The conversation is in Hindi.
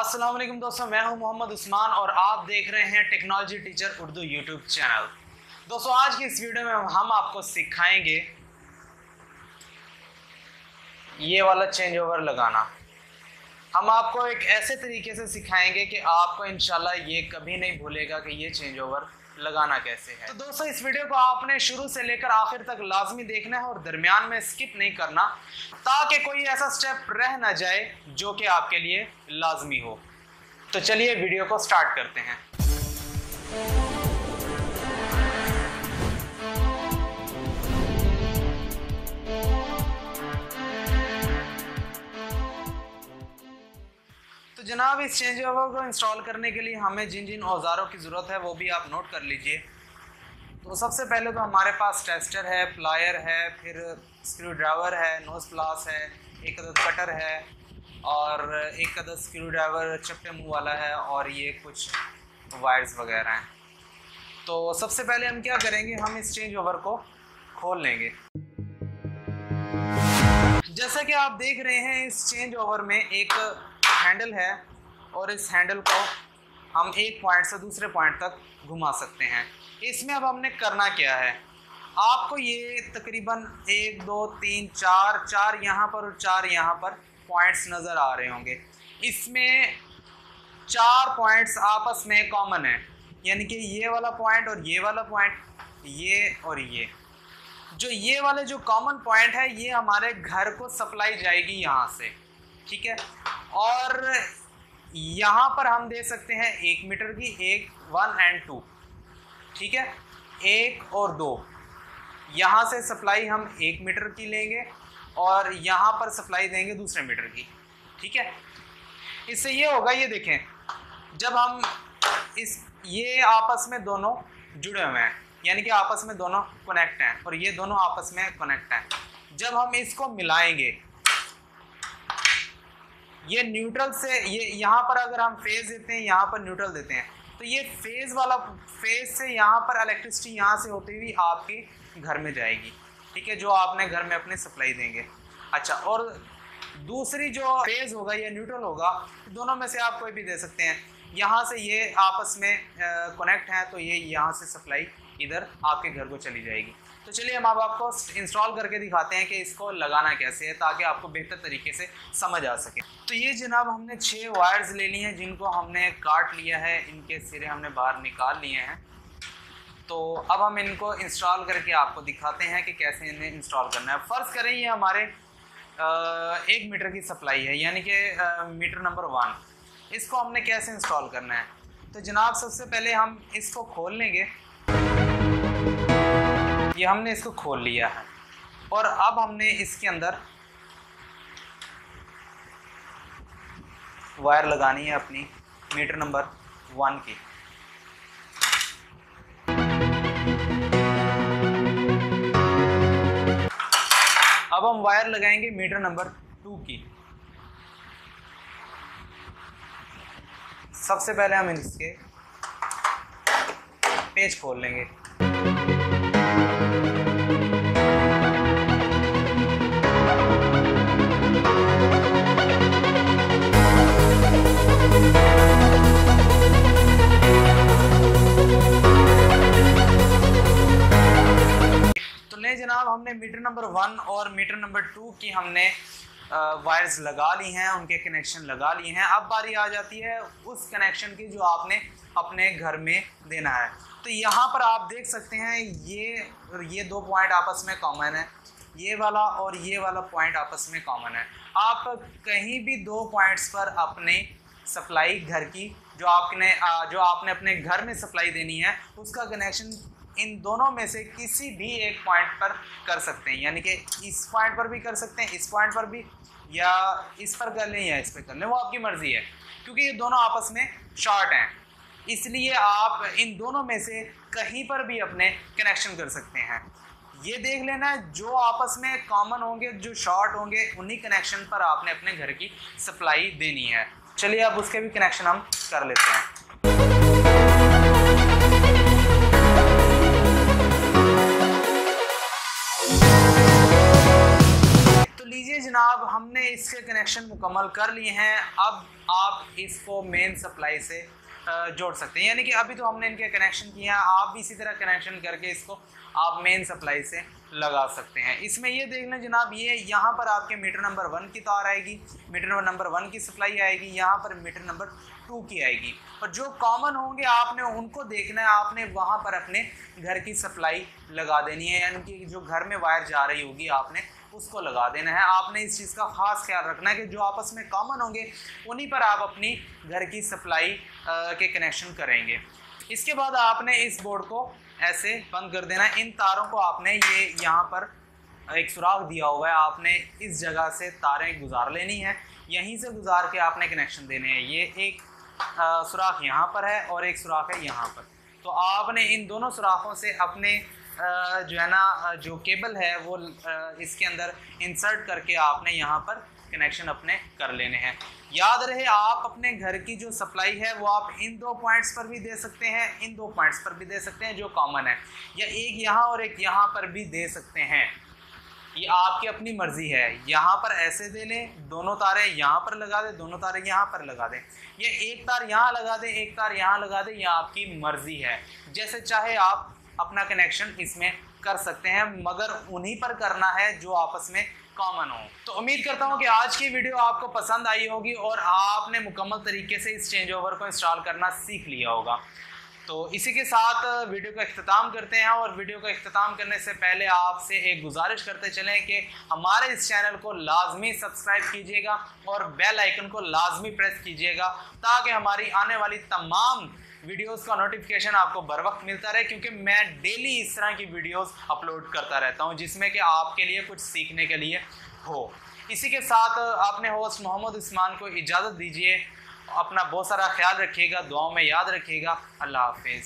अस्सलाम वालेकुम दोस्तों, मैं हूं मोहम्मद उस्मान और आप देख रहे हैं technology teacher Urdu YouTube channel. दोस्तों आज की इस वीडियो में हम आपको सिखाएंगे ये वाला चेंज ओवर लगाना। हम आपको एक ऐसे तरीके से सिखाएंगे कि आपको इंशाल्लाह ये कभी नहीं भूलेगा कि ये चेंज ओवर लगाना कैसे है। तो दोस्तों इस वीडियो को आपने शुरू से लेकर आखिर तक लाजमी देखना है और दरमियान में स्किप नहीं करना, ताकि कोई ऐसा स्टेप रह ना जाए जो कि आपके लिए लाजमी हो। तो चलिए वीडियो को स्टार्ट करते हैं। तो जनाब इस चेंज ओवर को इंस्टॉल करने के लिए हमें जिन जिन औजारों की ज़रूरत है वो भी आप नोट कर लीजिए। तो सबसे पहले तो हमारे पास टेस्टर है, प्लायर है, फिर स्क्रू ड्राइवर है, नोज प्लास है, एक अदद कटर है और एक अदद स्क्रू ड्राइवर चपटे मुँह वाला है और ये कुछ वायर्स वगैरह हैं। तो सबसे पहले हम क्या करेंगे, हम इस चेंज ओवर को खोल लेंगे। जैसा कि आप देख रहे हैं इस चेंज ओवर में एक हैंडल है और इस हैंडल को हम एक पॉइंट से दूसरे पॉइंट तक घुमा सकते हैं। इसमें अब हमने करना क्या है, आपको ये तकरीबन 1 2 3 4 यहाँ पर और 4 यहाँ पर पॉइंट्स नज़र आ रहे होंगे। इसमें 4 पॉइंट्स आपस में कॉमन है, यानी कि ये वाला पॉइंट और ये वाला पॉइंट, ये और ये। जो ये वाले जो कॉमन पॉइंट है ये हमारे घर को सप्लाई जाएगी यहाँ से, ठीक है। और यहाँ पर हम दे सकते हैं 1 मीटर की 1 एंड 2, ठीक है, 1 और 2। यहाँ से सप्लाई हम 1 मीटर की लेंगे और यहाँ पर सप्लाई देंगे दूसरे मीटर की, ठीक है। इससे ये होगा, ये देखें जब हम इस ये आपस में दोनों जुड़े हुए हैं, यानी कि आपस में दोनों कनेक्ट हैं और ये दोनों आपस में कनेक्ट हैं। जब हम इसको मिलाएंगे ये न्यूट्रल से, ये यहाँ पर अगर हम फेज देते हैं, यहाँ पर न्यूट्रल देते हैं, तो ये फेज वाला फेज से यहाँ पर इलेक्ट्रिसिटी यहाँ से होती हुई आपके घर में जाएगी, ठीक है, जो आपने घर में अपने सप्लाई देंगे। अच्छा, और दूसरी जो फेज होगा या न्यूट्रल होगा, दोनों में से आप कोई भी दे सकते हैं। यहाँ से ये आपस में कनेक्ट हैं तो ये यहाँ से सप्लाई इधर आपके घर को चली जाएगी। तो चलिए हम अब आपको इंस्टॉल करके दिखाते हैं कि इसको लगाना कैसे है, ताकि आपको बेहतर तरीके से समझ आ सके। तो ये जनाब हमने 6 वायर्स ले लिए हैं जिनको हमने काट लिया है, इनके सिरे हमने बाहर निकाल लिए हैं। तो अब हम इनको इंस्टॉल करके आपको दिखाते हैं कि कैसे इन्हें इंस्टॉल करना है। फ़र्ज़ करें ये हमारे 1 मीटर की सप्लाई है, यानी कि मीटर नंबर 1। इसको हमने कैसे इंस्टॉल करना है, तो जनाब सबसे पहले हम इसको खोल लेंगे। ये हमने इसको खोल लिया है और अब हमने इसके अंदर वायर लगानी है अपनी मीटर नंबर 1 की। अब हम वायर लगाएंगे मीटर नंबर 2 की। सबसे पहले हम इसके पेच खोल लेंगे। जनाब हमने मीटर नंबर 1 और मीटर नंबर 2 की हमने वायर्स लगा ली हैं, उनके कनेक्शन लगा लिए हैं। अब बारी आ जाती है उस कनेक्शन की जो आपने अपने घर में देना है। तो यहाँ पर आप देख सकते हैं ये 2 पॉइंट आपस में कॉमन है, ये वाला और ये वाला पॉइंट आपस में कॉमन है। आप कहीं भी 2 पॉइंट्स पर अपने सप्लाई घर की जो आपने अपने घर में सप्लाई देनी है उसका कनेक्शन इन दोनों में से किसी भी एक पॉइंट पर कर सकते हैं, यानी कि इस पॉइंट पर भी कर सकते हैं, इस पॉइंट पर भी, या इस पर कर लें या इस पर कर लें, वो आपकी मर्ज़ी है। क्योंकि ये दोनों आपस में शॉर्ट हैं, इसलिए आप इन दोनों में से कहीं पर भी अपने कनेक्शन कर सकते हैं। ये देख लेना जो आपस में कॉमन होंगे, जो शॉर्ट होंगे, उन्हीं कनेक्शन पर आपने अपने घर की सप्लाई देनी है। चलिए अब उसके भी कनेक्शन हम कर लेते हैं। जनाब हमने इसके कनेक्शन मुकम्मल कर लिए हैं। अब आप इसको मेन सप्लाई से जोड़ सकते हैं। यानी कि अभी तो हमने इनके कनेक्शन किए हैं, आप भी इसी तरह कनेक्शन करके इसको आप मेन सप्लाई से लगा सकते हैं। इसमें ये देख लें जनाब, ये यहाँ पर आपके मीटर नंबर 1 की तार आएगी, मीटर नंबर 1 की सप्लाई आएगी, यहाँ पर मीटर नंबर 2 की आएगी, और जो कॉमन होंगे आपने उनको देखना है, आपने वहाँ पर अपने घर की सप्लाई लगा देनी है। यानी कि जो घर में वायर जा रही होगी आपने उसको लगा देना है। आपने इस चीज़ का ख़ास ख्याल रखना है कि जो आपस में कॉमन होंगे उन्हीं पर आप अपनी घर की सप्लाई के कनेक्शन करेंगे। इसके बाद आपने इस बोर्ड को ऐसे बंद कर देना है। इन तारों को आपने ये यहाँ पर एक सुराख दिया हुआ है, आपने इस जगह से तारें गुजार लेनी है, यहीं से गुजार के आपने कनेक्शन देने हैं। ये एक सुराख यहाँ पर है और एक सुराख है यहाँ पर, तो आपने इन दोनों सुराखों से अपने जो है ना जो केबल है वो इसके अंदर इंसर्ट करके आपने यहाँ पर कनेक्शन अपने कर लेने हैं। याद रहे आप अपने घर की जो सप्लाई है वो आप इन दो पॉइंट्स पर भी दे सकते हैं, इन दो पॉइंट्स पर भी दे सकते हैं जो कॉमन है, या एक यहाँ और एक यहाँ पर भी दे सकते हैं, ये आपकी अपनी मर्ज़ी है। यहाँ पर ऐसे दे लें, दोनों तारे यहाँ पर लगा दें, दोनों तारे यहाँ पर लगा दें, या एक तार यहाँ लगा दें, एक तार यहाँ लगा दें, यह आपकी मर्ज़ी है। जैसे चाहे आप अपना कनेक्शन इसमें कर सकते हैं, मगर उन्हीं पर करना है जो आपस में कॉमन हो। तो उम्मीद करता हूं कि आज की वीडियो आपको पसंद आई होगी और आपने मुकम्मल तरीके से इस चेंज ओवर को इंस्टॉल करना सीख लिया होगा। तो इसी के साथ वीडियो का अख्ताम करते हैं, और वीडियो का अख्ताम करने से पहले आपसे एक गुजारिश करते चलें कि हमारे इस चैनल को लाजमी सब्सक्राइब कीजिएगा और बेल आइकन को लाजमी प्रेस कीजिएगा, ताकि हमारी आने वाली तमाम वीडियोस का नोटिफिकेशन आपको बर वक्त मिलता रहे, क्योंकि मैं डेली इस तरह की वीडियोस अपलोड करता रहता हूं जिसमें कि आपके लिए कुछ सीखने के लिए हो। इसी के साथ आपने होस्ट मोहम्मद उस्मान को इजाज़त दीजिए, अपना बहुत सारा ख्याल रखिएगा, दुआओं में याद रखिएगा, अल्लाह हाफिज़।